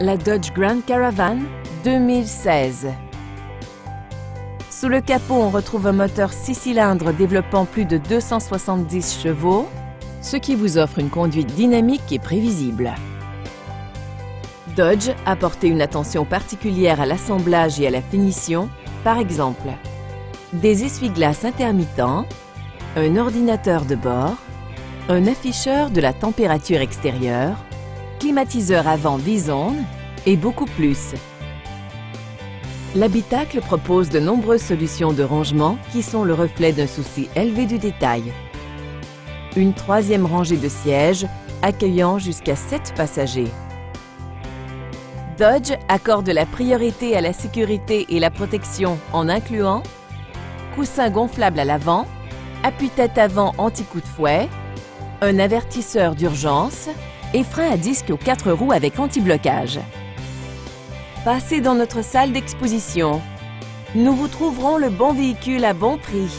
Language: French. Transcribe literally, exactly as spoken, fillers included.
la Dodge Grand Caravan deux mille seize. Sous le capot, on retrouve un moteur six cylindres développant plus de deux cent soixante-dix chevaux, ce qui vous offre une conduite dynamique et prévisible. Dodge a porté une attention particulière à l'assemblage et à la finition, par exemple des essuie-glaces intermittents, un ordinateur de bord, un afficheur de la température extérieure, climatiseur avant dix zones et beaucoup plus. L'habitacle propose de nombreuses solutions de rangement qui sont le reflet d'un souci élevé du détail. Une troisième rangée de sièges accueillant jusqu'à sept passagers. Dodge accorde la priorité à la sécurité et la protection en incluant coussin gonflable à l'avant, appuie-tête avant anti-coup de fouet, un avertisseur d'urgence et frein à disque aux quatre roues avec anti-blocage. Passez dans notre salle d'exposition. Nous vous trouverons le bon véhicule à bon prix.